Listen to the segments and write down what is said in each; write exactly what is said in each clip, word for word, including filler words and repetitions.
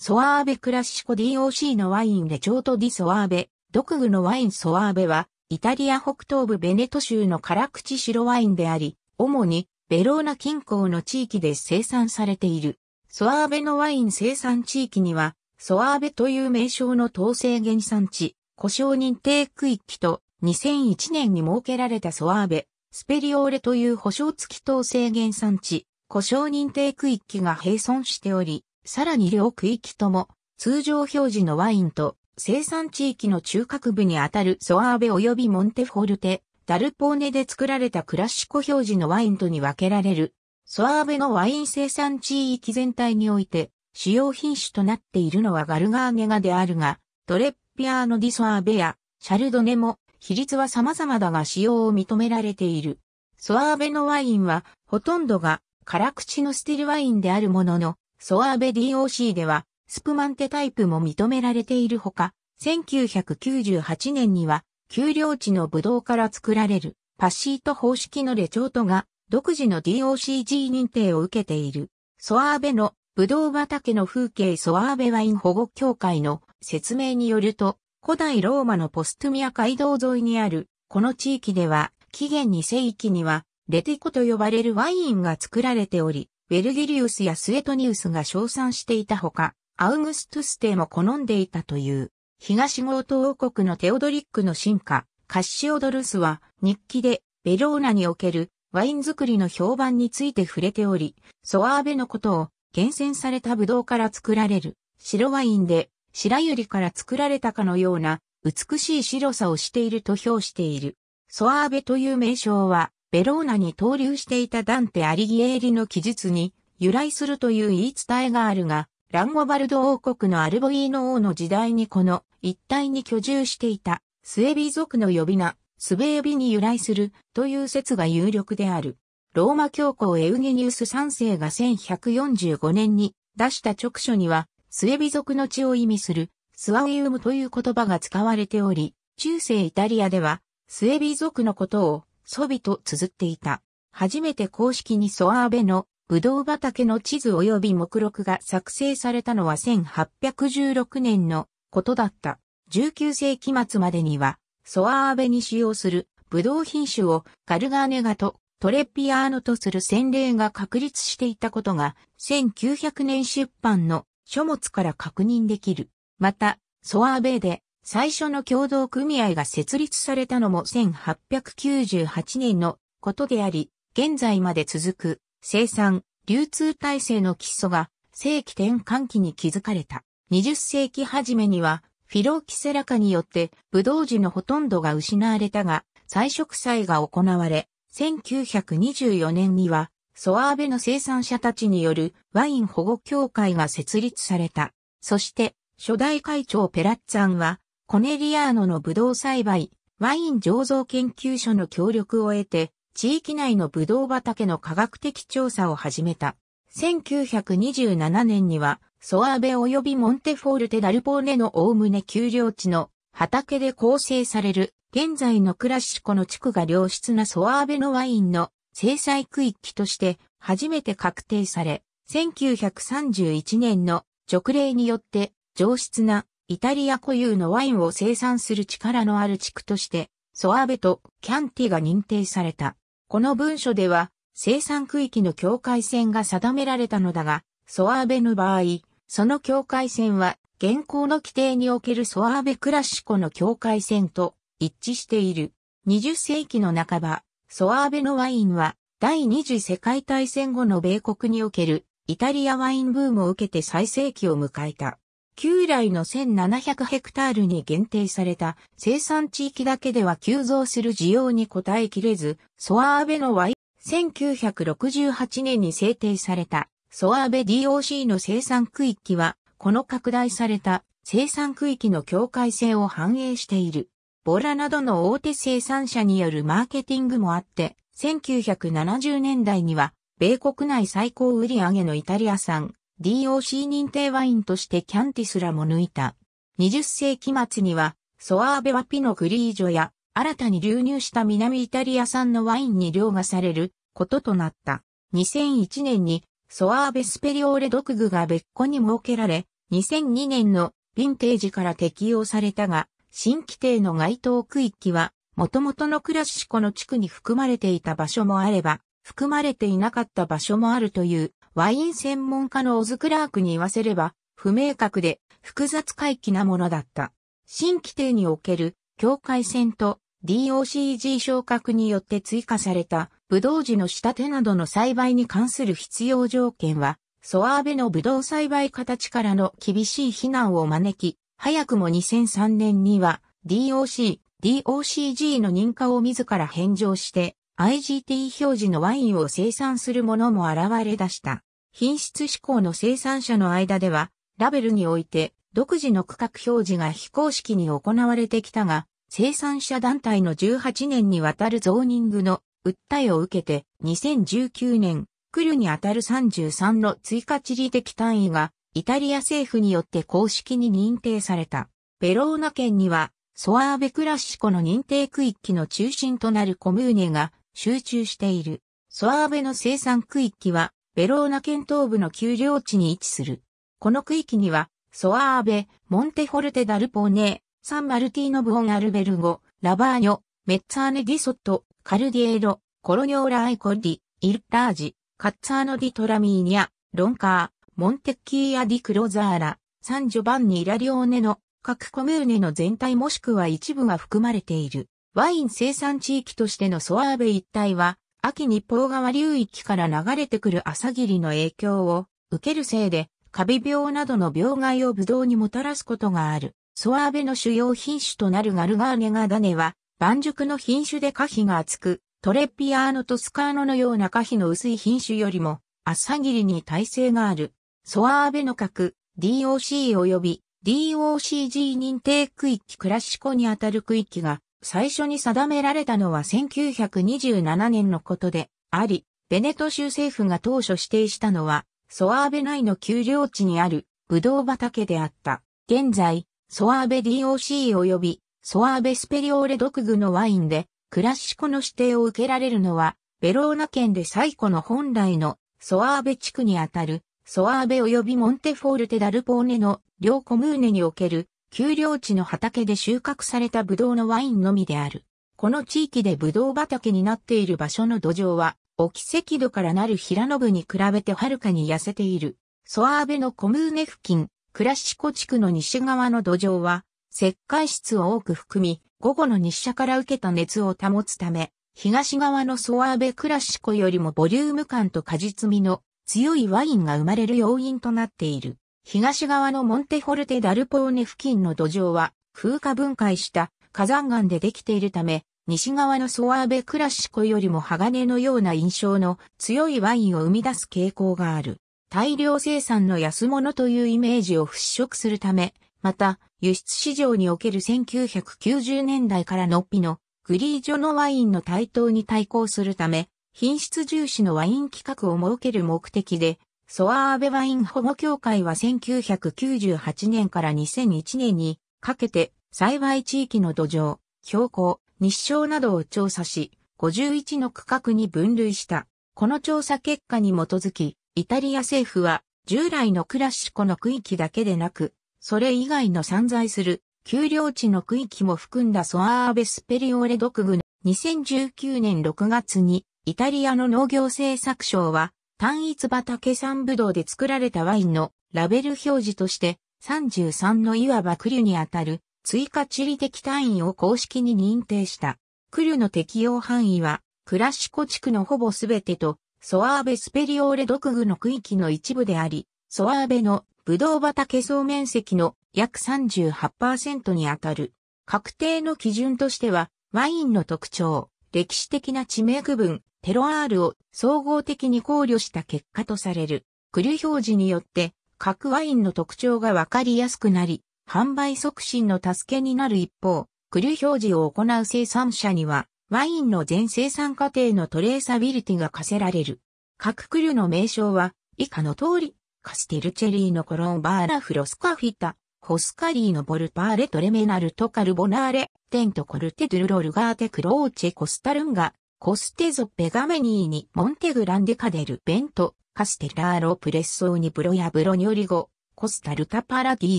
ソアーベクラシコ ディーオーシー のワインレチョートディソアーベ、D O C Gのワインソアーベは、イタリア北東部ベネト州の辛口白ワインであり、主にベローナ近郊の地域で生産されている。ソアーベのワイン生産地域には、ソアーベという名称の統制原産地、呼称認定区域とにせんいちねんに設けられたソアーベ、スペリオーレという保証付き統制原産地、呼称認定区域が併存しており、さらに両区域とも通常表示のワインと、生産地域の中核部にあたるソアーベ及びモンテフォルテ、ダルポーネで作られたクラシコ表示のワインとに分けられる。ソアーベのワイン生産地域全体において、主要品種となっているのはガルガーネガであるが、トレッピアーノ・ディ・ソアーベやシャルドネも比率は様々だが使用を認められている。ソアーベのワインは、ほとんどが辛口のスティルワインであるものの、ソアーベ ディーオーシー では、スプマンテタイプも認められているほか、せんきゅうひゃくきゅうじゅうはちねんには、丘陵地のブドウから作られる、パシート方式のレチョートが、独自の ディーオーシージー 認定を受けている。ソアーベの、ブドウ畑の風景ソアーベワイン保護協会の説明によると、古代ローマのポストゥミア街道沿いにある、この地域では、紀元にせいきには、レティコと呼ばれるワインが作られており、ベルギリウスやスエトニウスが称賛していたほか、アウグストゥス帝も好んでいたという、東ゴート王国のテオドリックの臣下、カッシオドルスは日記でベローナにおけるワイン作りの評判について触れており、ソアーベのことを厳選されたブドウから作られる白ワインで白百合から作られたかのような美しい白さをしていると評している。ソアーベという名称はベローナに逗留していたダンテ・アリギエーリの記述に由来するという言い伝えがあるが、ランゴバルド王国のアルボイーノ王の時代にこの一帯に居住していたスエビ族の呼び名、スベービに由来するという説が有力である。ローマ教皇エウゲニウスさんせいがせんひゃくよんじゅうごねんに出した直書にはスエビ族の血を意味するスワウイウムという言葉が使われており、中世イタリアではスエビ族のことをソビと綴っていた。初めて公式にソアーベのブドウ畑の地図及び目録が作成されたのはせんはっぴゃくじゅうろくねんのことだった。じゅうきゅうせいき末までには、ソアーベに使用するブドウ品種をガルガーネガとトレピアーノとする先例が確立していたことが、せんきゅうひゃくねん出版の書物から確認できる。また、ソアーベで最初の協同組合が設立されたのもせんはっぴゃくきゅうじゅうはちねんのことであり、現在まで続く。生産、流通体制の基礎が世紀転換期に築かれた。にじゅっせいき初めにはフィロキセラ禍によってブドウ樹のほとんどが失われたが再植栽が行われ、せんきゅうひゃくにじゅうよねんにはソアーベの生産者たちによるワイン保護協会が設立された。そして初代会長ペラッツァンはコネリアーノのブドウ栽培、ワイン醸造研究所の協力を得て、地域内のブドウ畑の科学的調査を始めた。せんきゅうひゃくにじゅうななねんには、ソアーベ及びモンテフォルテ・ダルポーネのおおむね丘陵地の畑で構成される、現在のクラシコの地区が良質なソアーベのワインの生産区域として初めて確定され、せんきゅうひゃくさんじゅういちねんの勅令によって上質なイタリア固有のワインを生産する力のある地区として、ソアーベとキャンティが認定された。この文書では生産区域の境界線が定められたのだが、ソアーベの場合、その境界線は現行の規定におけるソアーベクラシコの境界線と一致している。にじゅっせいきの半ば、ソアーベのワインは第二次世界大戦後の米国におけるイタリアワインブームを受けて最盛期を迎えた。旧来のせんななひゃくヘクタールに限定された生産地域だけでは急増する需要に応えきれず、ソアーベのワイン、せんきゅうひゃくろくじゅうはちねんに制定されたソアーベ ディーオーシー の生産区域は、この拡大された生産区域の境界線を反映している。ボラなどの大手生産者によるマーケティングもあって、せんきゅうひゃくななじゅうねんだいには、米国内最高売上のイタリア産、ディーオーシー 認定ワインとしてキャンティすらも抜いた。にじゅっせいき末には、ソアーベはピノグリージョや、新たに流入した南イタリア産のワインに凌駕されることとなった。にせんいちねんに、ソアーベスペリオーレ・D O C Gが別個に設けられ、にせんにねんのヴィンテージから適用されたが、新規定の該当区域は、元々のクラシコの地区に含まれていた場所もあれば、含まれていなかった場所もあるという、ワイン専門家のオズ・クラークに言わせれば、不明確で複雑回帰なものだった。新規定における境界線と ディーオーシージー 昇格によって追加されたブドウ樹の仕立てなどの栽培に関する必要条件は、ソアーベのブドウ栽培形からの厳しい非難を招き、早くもにせんさんねんには ディーオーシー、ディーオーシージー の認可を自ら返上して、アイジーティー 表示のワインを生産するものも現れ出した。品質志向の生産者の間では、ラベルにおいて独自の区画表示が非公式に行われてきたが、生産者団体のじゅうはちねんにわたるゾーニングの訴えを受けて、にせんじゅうきゅうねん、クルにあたるさんじゅうさんの追加地理的単位が、イタリア政府によって公式に認定された。ベローナ県には、ソアーベクラシコの認定区域の中心となるコムーネが、集中している。ソアーベの生産区域は、ベローナ県東部の丘陵地に位置する。この区域には、ソアーベ、モンテフォルテダルポーネ、サンマルティーノブオンアルベルゴ、ラバーニョ、メッツァーネディソット、カルディエロ、コロニョーラアイコディ、イルラージ、カッツァーノディトラミーニャ、ロンカー、モンテッキーアディクロザーラ、サンジョバンニラリオーネの各コムーネの全体もしくは一部が含まれている。ワイン生産地域としてのソアーベ一帯は、秋にポー川流域から流れてくる朝霧の影響を受けるせいで、カビ病などの病害をブドウにもたらすことがある。ソアーベの主要品種となるガルガーネガダネは、晩熟の品種で果皮が厚く、トレッピアーノ・トスカーノのような果皮の薄い品種よりも、朝霧に耐性がある。ソアーベの核、ディーオーシー 及び ディーオーシージー 認定区域クラシコにあたる区域が、最初に定められたのはせんきゅうひゃくにじゅうななねんのことであり、ベネト州政府が当初指定したのは、ソアーベ内の丘陵地にあるブドウ畑であった。現在、ソアーベ ディーオーシー 及びソアーベスペリオーレディオシージー のワインで、クラシコの指定を受けられるのは、ベローナ県で最古の本来のソアーベ地区にあたる、ソアーベ及びモンテフォルテダルポーネの両コムーネにおける、丘陵地の畑で収穫されたブドウのワインのみである。この地域でブドウ畑になっている場所の土壌は、沖赤土からなる平野部に比べてはるかに痩せている。ソアーベのコムーネ付近、クラシコ地区の西側の土壌は、石灰質を多く含み、午後の日射から受けた熱を保つため、東側のソアーベクラシコよりもボリューム感と果実味の強いワインが生まれる要因となっている。東側のモンテフォルテダルポーネ付近の土壌は風化分解した火山岩でできているため、西側のソアーベクラシコよりも鋼のような印象の強いワインを生み出す傾向がある。大量生産の安物というイメージを払拭するため、また輸出市場におけるせんきゅうひゃくきゅうじゅうねんだいからのピノ・グリージョのワインの台頭に対抗するため、品質重視のワイン規格を設ける目的で、ソアーベワイン保護協会はせんきゅうひゃくきゅうじゅうはちねんからにせんいちねんにかけて栽培地域の土壌、標高、日照などを調査し、ごじゅういちの区画に分類した。この調査結果に基づき、イタリア政府は従来のクラシコの区域だけでなく、それ以外の散在する丘陵地の区域も含んだソアーベスペリオーレディオシージーのにせんじゅうきゅうねんろくがつにイタリアの農業政策省は、単一畑産ブドウで作られたワインのラベル表示としてさんじゅうさんのいわばクルにあたる追加地理的単位を公式に認定した。クルの適用範囲はクラシコ地区のほぼすべてとソアーベスペリオーレディオシージーの区域の一部であり、ソアーベのブドウ畑総面積の約 さんじゅうはちパーセント にあたる。確定の基準としてはワインの特徴、歴史的な地名区分、テロアールを総合的に考慮した結果とされる。クル表示によって各ワインの特徴がわかりやすくなり、販売促進の助けになる一方、クル表示を行う生産者には、ワインの全生産過程のトレーサビリティが課せられる。各クルの名称は以下の通り、カステルチェリーのコロンバーラフロスカフィタ、ホスカリーのボルパーレトレメナルトカルボナーレ、テントコルテドゥルロルガーテクローチェコスタルンガ、コステゾ・ペガメニーニ、モンテグランデ・カデル・ベント、カステラーロ・プレッソーニ・ブロヤ・ブロニョリゴ、コスタルタパラディ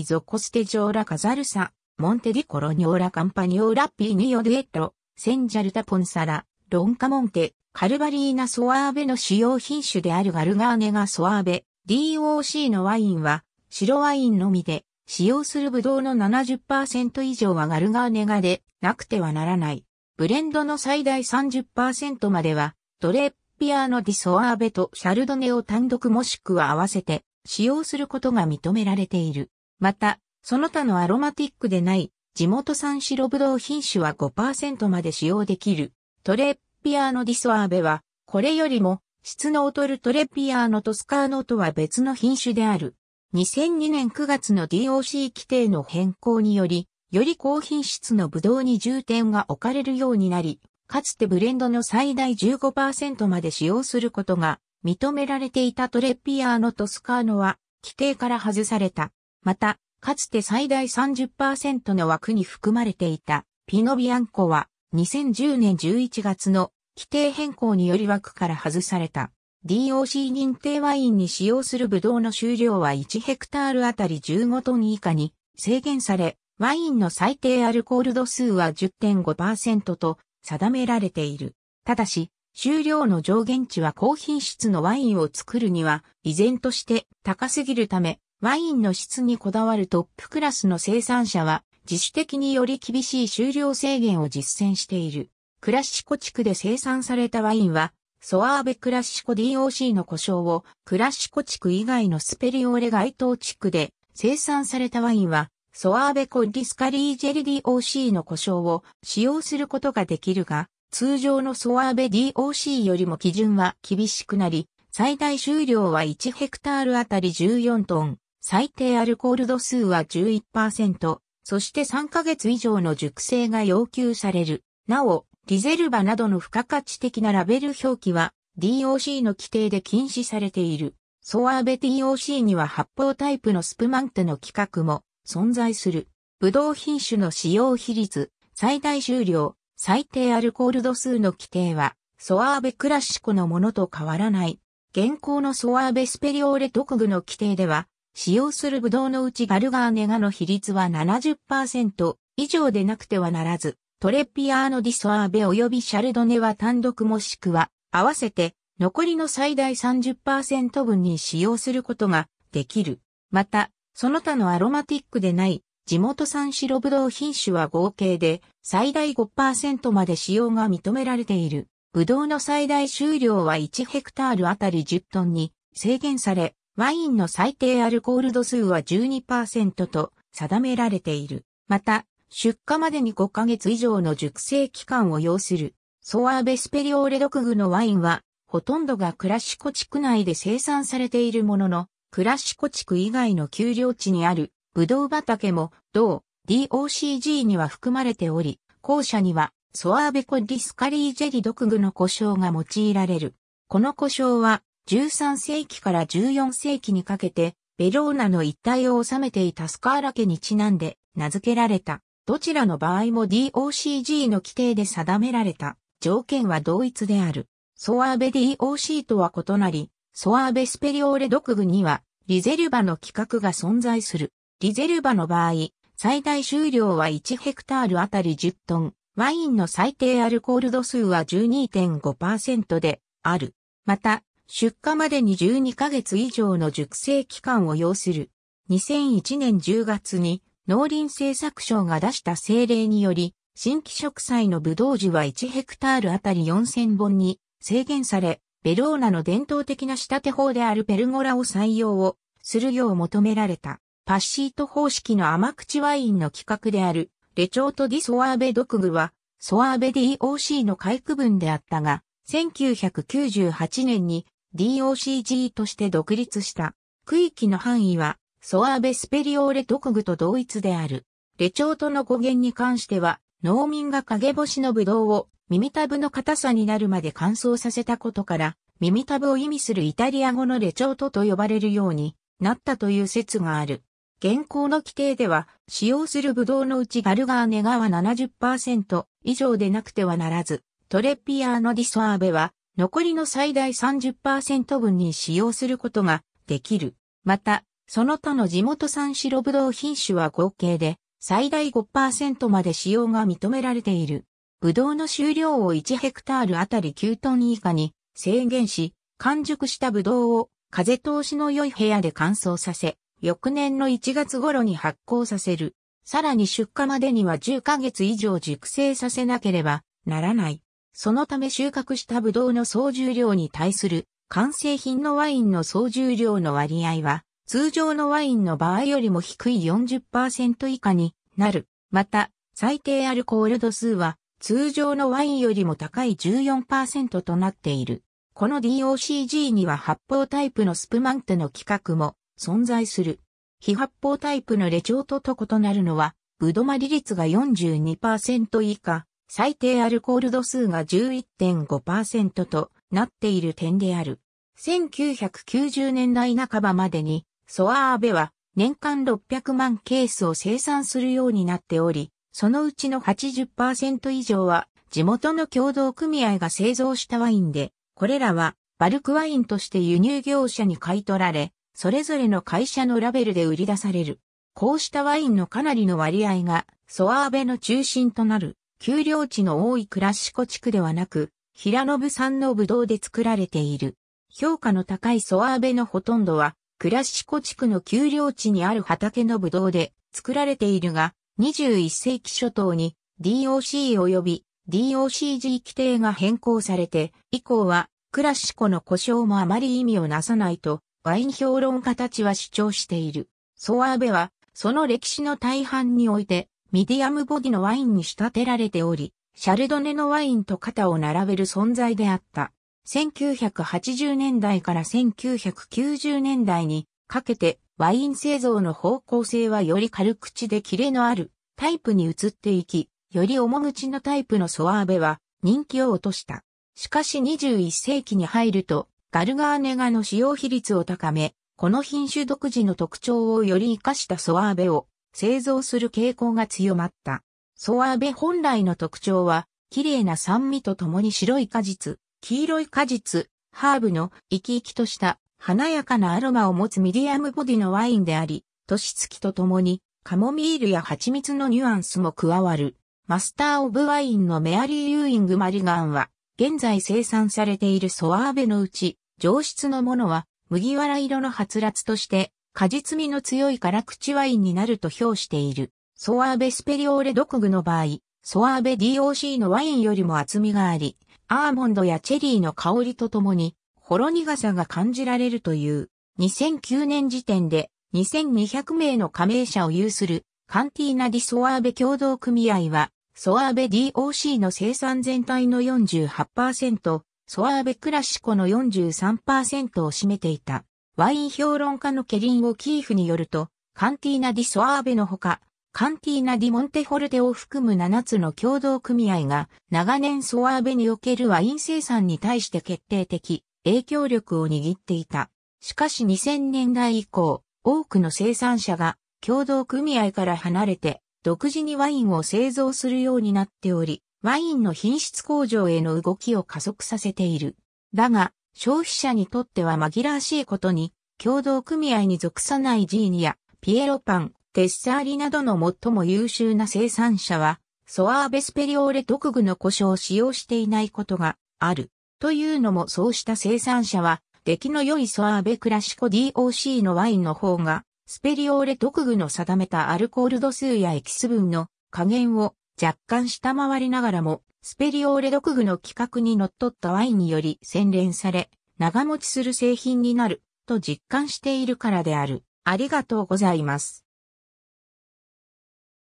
ーゾコステジョーラカザルサ、モンテディコロニョーラカンパニョーラピーニオデエッロ、センジャルタポンサラ、ロンカモンテ、カルバリーナソアーベの主要品種であるガルガーネガソアーベ、ディーオーシー のワインは、白ワインのみで、使用するブドウの ななじゅっパーセント 以上はガルガーネガでなくてはならない。ブレンドの最大 さんじゅっパーセント までは、ドレッピアーノ・ディ・ソアーベとシャルドネを単独もしくは合わせて使用することが認められている。また、その他のアロマティックでない地元産白ブドウ品種は ごパーセント まで使用できる。トレッピアーノ・ディ・ソアーベは、これよりも質の劣るトレッピアーノ・トスカーノとは別の品種である。にせんにねんくがつの ディーオーシー 規定の変更により、より高品質のブドウに重点が置かれるようになり、かつてブレンドの最大 じゅうごパーセント まで使用することが認められていたトレッピアーノ・トスカーノは規定から外された。また、かつて最大 さんじゅっパーセント の枠に含まれていたピノビアンコはにせんじゅうねんじゅういちがつの規定変更により枠から外された。ディーオーシー 認定ワインに使用するブドウの収量はいちヘクタールあたりじゅうごトン以下に制限され、ワインの最低アルコール度数は じゅってんごパーセント と定められている。ただし、収量の上限値は高品質のワインを作るには依然として高すぎるため、ワインの質にこだわるトップクラスの生産者は自主的により厳しい収量制限を実践している。クラシコ地区で生産されたワインは、ソアーベクラシコ ディーオーシー の呼称をクラシコ地区以外のスペリオーレ街頭地区で生産されたワインはソアーベコディスカリージェル ディーオーシー の呼称を使用することができるが、通常のソアーベ ディーオーシー よりも基準は厳しくなり、最大収量はいちヘクタールあたりじゅうよんトン、最低アルコール度数は じゅういちパーセント、そしてさんかげつ以上の熟成が要求される。なお、リゼルバなどの付加価値的なラベル表記は ディーオーシー の規定で禁止されている。ソアーベ ディーオーシー には発泡タイプのスプマンテの規格も存在する。ブドウ品種の使用比率、最大収量、最低アルコール度数の規定はソアーベクラシコのものと変わらない。現行のソアーベスペリオーレ特具の規定では使用するブドウのうちガルガーネガの比率は ななじゅっパーセント 以上でなくてはならず、トレッピアーノ・ディ・ソアーベ及びシャルドネは単独もしくは合わせて残りの最大 さんじゅっパーセント 分に使用することができる。また、その他のアロマティックでない地元産白ブドウ品種は合計で最大 ごパーセント まで使用が認められている。ブドウの最大収量はいちヘクタールあたりじゅっトンに制限され、ワインの最低アルコール度数は じゅうにパーセント と定められている。また、出荷までにごかげつ以上の熟成期間を要する、ソアーベスペリオーレ特具のワインは、ほとんどがクラシコ地区内で生産されているものの、クラシコ地区以外の丘陵地にある、ブドウ畑も、同、ディーオーシージー には含まれており、後者には、ソアーベコディスカリージェリ特具の呼称が用いられる。この呼称は、じゅうさんせいきからじゅうよんせいきにかけて、ベローナの一帯を治めていたスカーラ家にちなんで、名付けられた。どちらの場合も ディーオーシージー の規定で定められた条件は同一である。ソアーベ ディーオーシー とは異なり、ソアーベスペリオーレ特具にはリゼルバの規格が存在する。リゼルバの場合、最大収量はいちヘクタールあたりじゅっトン、ワインの最低アルコール度数は じゅうにてんごパーセント である。また、出荷までにじゅうにかげつ以上の熟成期間を要する。にせんいちねんじゅうがつに、農林政策省が出した政令により、新規植栽のブドウ樹はいちヘクタールあたりよんせんぼんに制限され、ベローナの伝統的な仕立て法であるペルゴラを採用をするよう求められた。パッシート方式の甘口ワインの規格である、レチョート・ディ・ソアーベ特具は、ソアーベ ディーオーシー の下位区分であったが、せんきゅうひゃくきゅうじゅうはちねんに ディーオーシージー として独立した。区域の範囲は、ソアーベスペリオーレ特具と同一である。レチョートの語源に関しては、農民が陰干しのブドウを耳たぶの硬さになるまで乾燥させたことから、耳たぶを意味するイタリア語のレチョートと呼ばれるようになったという説がある。現行の規定では、使用するブドウのうちガルガーネガは ななじゅっパーセント 以上でなくてはならず、トレピアーノ・ディ・ソアーベは残りの最大 さんじゅっパーセント 分に使用することができる。また、その他の地元産白ぶどう品種は合計で最大 ごパーセント まで使用が認められている。ぶどうの収量をいちヘクタールあたりきゅうトン以下に制限し、完熟したぶどうを風通しの良い部屋で乾燥させ、翌年のいちがつ頃に発酵させる。さらに出荷までにはじゅっかげつ以上熟成させなければならない。そのため収穫したぶどうの総重量に対する完成品のワインの総重量の割合は、通常のワインの場合よりも低い よんじゅっパーセント 以下になる。また、最低アルコール度数は通常のワインよりも高い じゅうよんパーセント となっている。この ディーオーシージー には発泡タイプのスプマンテの規格も存在する。非発泡タイプのレチョートと異なるのは、ぶどまり率が よんじゅうにパーセント 以下、最低アルコール度数が じゅういってんごパーセント となっている点である。せんきゅうひゃくきゅうじゅうねんだいなかばまでに、ソアーベは年間ろっぴゃくまんケースを生産するようになっており、そのうちの はちじゅっパーセント 以上は地元の協同組合が製造したワインで、これらはバルクワインとして輸入業者に買い取られ、それぞれの会社のラベルで売り出される。こうしたワインのかなりの割合がソアーベの中心となる、丘陵地の多いクラシコ地区ではなく、平野産のブドウで作られている。評価の高いソアーベのほとんどは、クラシコ地区の丘陵地にある畑のブドウで作られているが、にじゅういっせいき初頭に ディーオーシー 及び ディーオーシージー 規定が変更されて、以降はクラシコの呼称もあまり意味をなさないと、ワイン評論家たちは主張している。ソアーベは、その歴史の大半において、ミディアムボディのワインに仕立てられており、シャルドネのワインと肩を並べる存在であった。せんきゅうひゃくはちじゅうねんだいからせんきゅうひゃくきゅうじゅうねんだいにかけてワイン製造の方向性はより軽口でキレのあるタイプに移っていき、より重口のタイプのソアーベは人気を落とした。しかしにじゅういっせいきに入るとガルガーネガの使用比率を高め、この品種独自の特徴をより活かしたソアーベを製造する傾向が強まった。ソアーベ本来の特徴は、綺麗な酸味とともに白い果実、黄色い果実、ハーブの生き生きとした華やかなアロマを持つミディアムボディのワインであり、年月とともにカモミールや蜂蜜のニュアンスも加わる。マスター・オブ・ワインのメアリー・ユーイング・マリガンは、現在生産されているソアーベのうち、上質のものは麦わら色のはつらつとして、果実味の強い辛口ワインになると評している。ソアーベ・スペリオーレ・ドクグの場合、ソアーベ ディーオーシー のワインよりも厚みがあり、アーモンドやチェリーの香りとともに、ほろ苦さが感じられるという、にせんきゅうねん時点でにせんにひゃくめいの加盟者を有する、カンティーナ・ディ・ソアーベ協同組合は、ソアーベ ディーオーシー の生産全体の よんじゅうはちパーセント、ソアーベクラシコの よんじゅうさんパーセント を占めていた。ワイン評論家のケリン・オキーフによると、カンティーナ・ディ・ソアーベのほか、カンティーナ・ディ・モンテフォルテを含むななつの協同組合が長年ソアーベにおけるワイン生産に対して決定的影響力を握っていた。しかしにせんねんだい以降、多くの生産者が協同組合から離れて独自にワインを製造するようになっており、ワインの品質向上への動きを加速させている。だが、消費者にとっては紛らわしいことに、協同組合に属さないジーニやピエロパン、テッサーリなどの最も優秀な生産者は、ソアーベスペリオーレ独具の呼称を使用していないことがある。というのもそうした生産者は、出来の良いソアーベクラシコ ディーオーシー のワインの方が、スペリオーレ独具の定めたアルコール度数やエキス分の加減を若干下回りながらも、スペリオーレ独具の規格にのっとったワインにより洗練され、長持ちする製品になる、と実感しているからである。ありがとうございます。